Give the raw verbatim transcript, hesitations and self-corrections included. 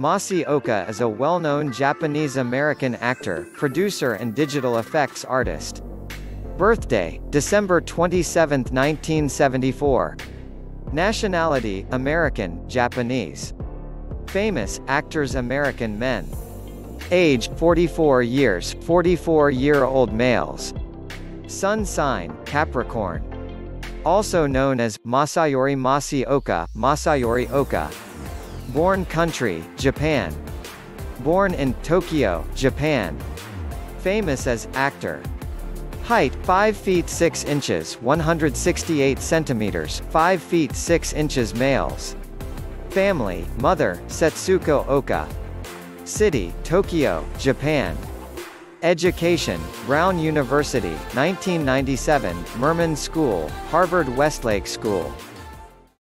Masi Oka is a well-known Japanese-American actor, producer and digital effects artist. Birthday, December twenty-seventh nineteen seventy-four. Nationality, American, Japanese. Famous actors, American men. Age, forty-four years, forty-four-year-old males. Sun sign, Capricorn. Also known as Masayori Masi Oka, Masayori Oka. Born country, Japan. Born in Tokyo, Japan. Famous as actor. Height, five feet six inches, one hundred sixty-eight centimeters, five feet six inches males. Family, mother, Setsuko Oka. City, Tokyo, Japan. Education, Brown University, nineteen ninety-seven, Mirman School, Harvard-Westlake School.